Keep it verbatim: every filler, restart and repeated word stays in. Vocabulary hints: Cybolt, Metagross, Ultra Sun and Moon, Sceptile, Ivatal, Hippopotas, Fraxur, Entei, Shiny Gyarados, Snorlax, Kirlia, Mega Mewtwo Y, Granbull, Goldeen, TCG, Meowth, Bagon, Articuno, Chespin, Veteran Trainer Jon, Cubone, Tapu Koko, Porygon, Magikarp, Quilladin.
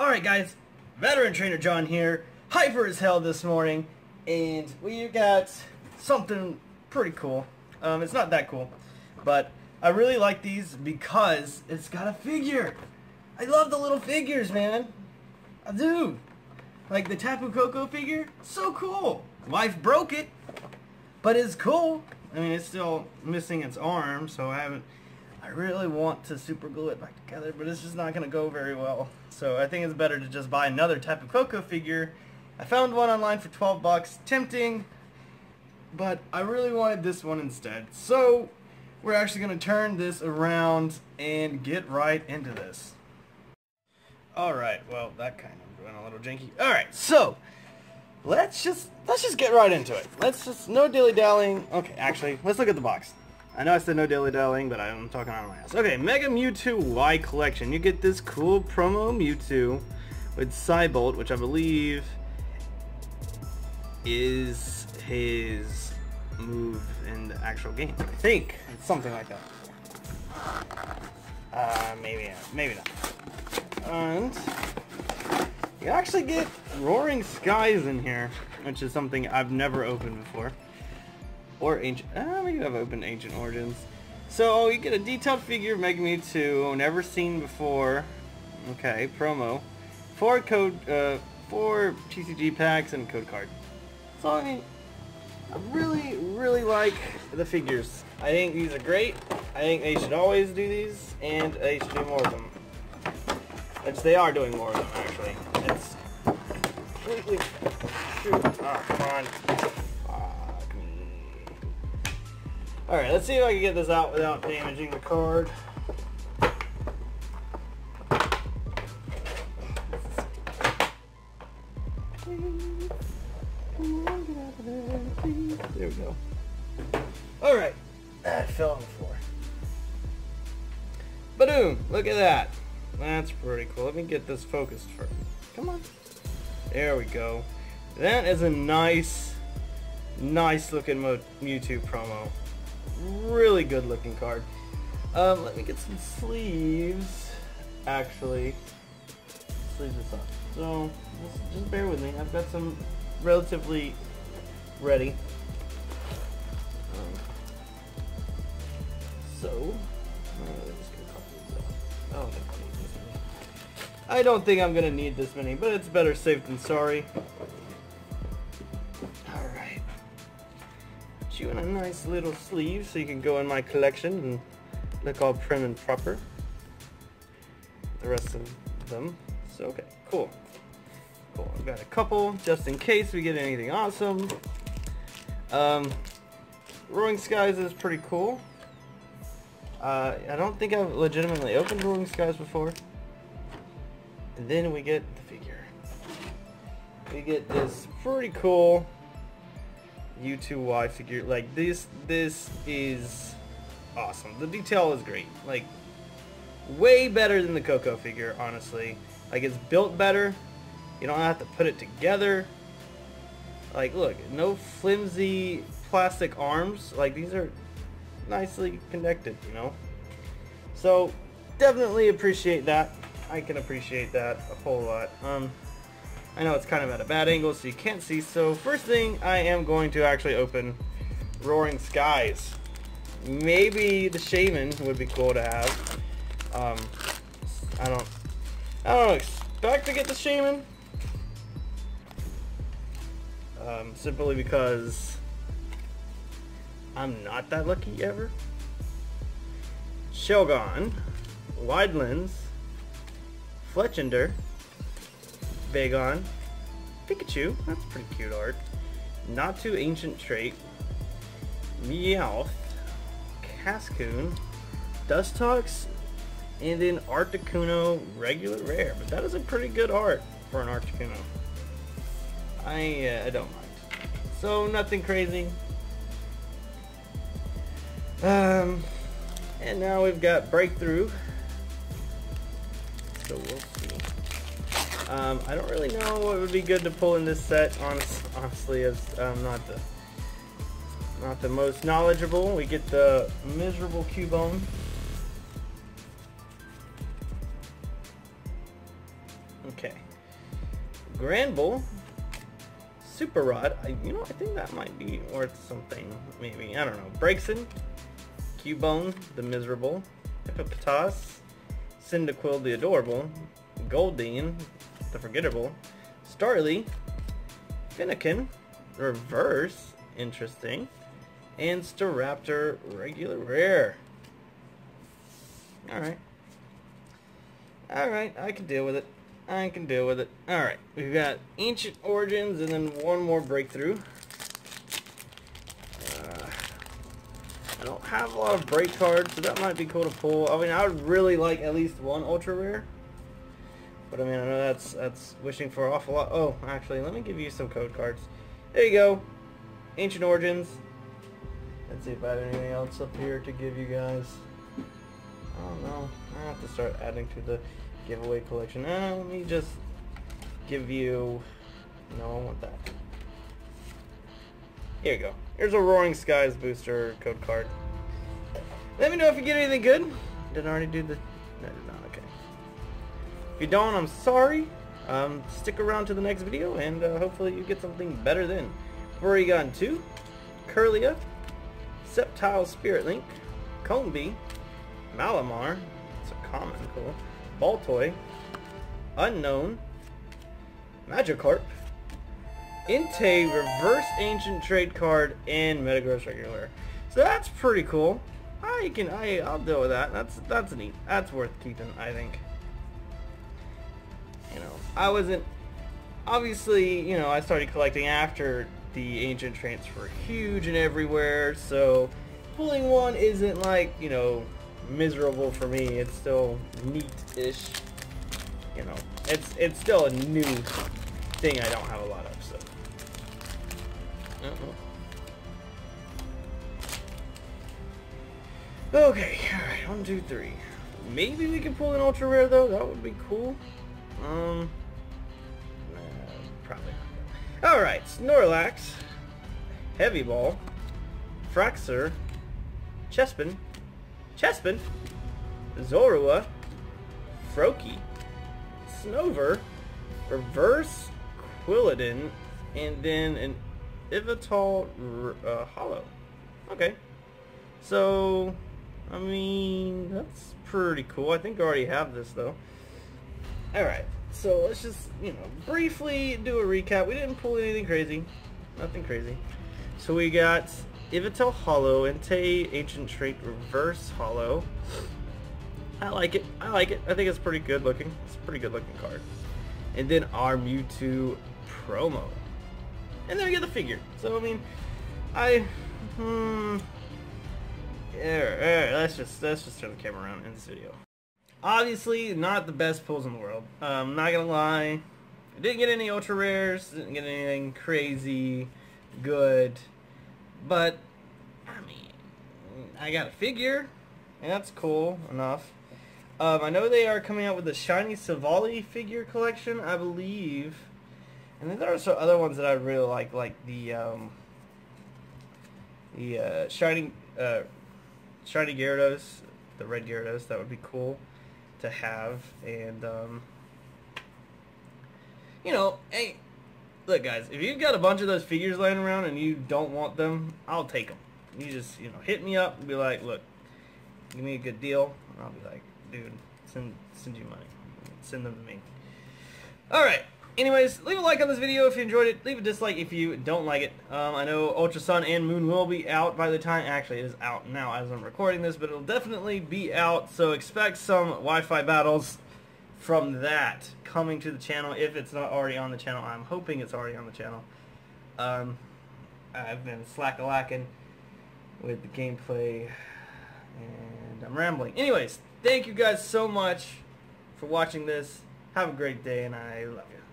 Alright guys, Veteran Trainer John here, hyper as hell this morning, and we got something pretty cool. Um, it's not that cool, but I really like these because it's got a figure. I love the little figures, man. I do. Like the Tapu Koko figure, so cool. Wife broke it, but it's cool. I mean, it's still missing its arm, so I haven't, I really want to super glue it back together, but it's just not going to go very well. So I think it's better to just buy another Tapu Koko figure. I found one online for twelve bucks, tempting, but I really wanted this one instead. So we're actually going to turn this around and get right into this. Alright, well, that kind of went a little janky. Alright, so let's just let's just get right into it. Let's just no dilly-dallying. Okay, actually, let's look at the box. I know I said no dilly-dallying, but I'm talking out of my ass. Okay, Mega Mewtwo Y collection. You get this cool promo Mewtwo with Cybolt, which I believe is his move in the actual game. I think it's something like that. Uh, maybe maybe not. And you actually get Roaring Skies in here, which is something I've never opened before. Or Ancient... Ah, maybe I've opened Ancient Origins. So, you get a detailed figure of Mega Mewtwo, never seen before. Okay, promo. Four code... Uh, four T C G packs and code card. So, I mean, I really, really like the figures. I think these are great. I think they should always do these, and they should do more of them. Which they are doing more of them, actually. It's completely true. Oh, come on. Fuck me. Alright, let's see if I can get this out without damaging the card. There we go. Alright. Ah, it fell on the floor. Ba-doom! Look at that. That's pretty cool. Let me get this focused first. Come on. There we go. That is a nice, nice looking Mewtwo promo. Really good looking card. Um, let me get some sleeves, actually. Sleeves this up. So, just, just bear with me. I've got some relatively ready. Um, so, uh, I don't, I don't think I'm gonna need this many, but it's better safe than sorry. Alright. Put you in a nice little sleeve so you can go in my collection and look all prim and proper. The rest of them. So, okay, cool. Cool. I've got a couple just in case we get anything awesome. Um, Roaring Skies is pretty cool. Uh, I don't think I've legitimately opened Roaring Skies before. And then we get the figure. We get this pretty cool U two Y figure. Like this, this is awesome. The detail is great. Like, way better than the Koko figure, honestly. Like, it's built better. You don't have to put it together. Like, look, no flimsy plastic arms. Like, these are nicely connected, you know. So definitely appreciate that. I can appreciate that a whole lot. Um, I know it's kind of at a bad angle, so you can't see. So first thing, I am going to actually open Roaring Skies. Maybe the Shaman would be cool to have. Um, I don't, I don't expect to get the Shaman. Um, simply because I'm not that lucky ever. Shelgon, Widelands, Fletchender, Bagon, Pikachu, that's pretty cute art. Not Too Ancient Trait, Meowth, Cascoon, Dustox, and then Articuno regular rare. But that is a pretty good art for an Articuno. I, uh, I don't mind. So nothing crazy. Um, and now we've got Breakthrough, so we'll see. Um, I don't really know what would be good to pull in this set, honest, honestly, as I'm not the Not the most knowledgeable. We get the miserable Cubone. Okay. Granbull. Super Rod. I, you know, I think that might be worth something. Maybe. I don't know. Brakeson. Cubone. The miserable. Hippopotas. Cyndaquil. The adorable. Goldeen. The forgettable. Starly. Finnekin. Reverse. Interesting. And Staraptor. Regular rare. Alright. Alright. I can deal with it. I can deal with it. Alright, we've got Ancient Origins and then one more Breakthrough. Uh, I don't have a lot of break cards, so that might be cool to pull. I mean, I would really like at least one ultra rare. But I mean, I know that's that's wishing for an awful lot. Oh, actually, let me give you some code cards. There you go. Ancient Origins. Let's see if I have anything else up here to give you guys. I don't know. I have to start adding to the giveaway collection. Uh, let me just give you... No, I want that. Here you go. Here's a Roaring Skies booster code card. Let me know if you get anything good. Did I already do the... No, I did not. Okay. If you don't, I'm sorry. Um, stick around to the next video, and uh, hopefully you get something better then. Porygon two, Kirlia, Sceptile Spirit Link, Combee, Malamar. It's a common, cool. Baltoy, Unknown, Magikarp, Entei, Reverse Ancient Trade Card, and Metagross Regular. So that's pretty cool. I can, I, I'll deal with that. That's that's neat. That's worth keeping, I think. You know, I wasn't. Obviously, you know, I started collecting after the Ancient Trades were huge and everywhere. So pulling one isn't like, you know, miserable for me. It's still neat-ish, you know. It's it's still a new thing I don't have a lot of, so. Uh-oh. Okay, all right, one, two, three. Maybe we can pull an ultra rare though. That would be cool. Um, nah, probably not. All right, Snorlax, Heavy Ball, Fraxur, Chespin. Chespin, Zorua, Froakie, Snover, Reverse Quilladin, and then an Ivatal uh, Hollow. Okay. So, I mean, that's pretty cool. I think I already have this, though. Alright, so let's just, you know, briefly do a recap. We didn't pull anything crazy. Nothing crazy. So we got... Ivatal Hollow, Entei Ancient Trait Reverse Hollow. I like it. I like it. I think it's pretty good looking. It's a pretty good looking card. And then our Mewtwo promo. And then we get the figure. So, I mean, I... Hmm... Yeah, yeah, let's just, let's just turn the camera around and end this video. Obviously, not the best pulls in the world. I'm um, not gonna lie. I didn't get any ultra rares. Didn't get anything crazy good. But, I mean, I got a figure, and that's cool enough. Um, I know they are coming out with the Shiny Savali figure collection, I believe. And then there are some other ones that I really like, like the, um, the, uh, Shiny, uh, Shiny Gyarados, the Red Gyarados. That would be cool to have. And, um, you know, hey... Look, guys, if you've got a bunch of those figures laying around and you don't want them, I'll take them. You just, you know, hit me up and be like, look, give me a good deal. And I'll be like, dude, send, send you money. Send them to me. Alright, anyways, leave a like on this video if you enjoyed it. Leave a dislike if you don't like it. Um, I know Ultra Sun and Moon will be out by the time. Actually, it is out now as I'm recording this, but it'll definitely be out. So expect some Wi-Fi battles from that coming to the channel if it's not already on the channel. I'm hoping it's already on the channel. Um, I've been slack-a-lacking with the gameplay and I'm rambling. Anyways, thank you guys so much for watching this. Have a great day and I love you.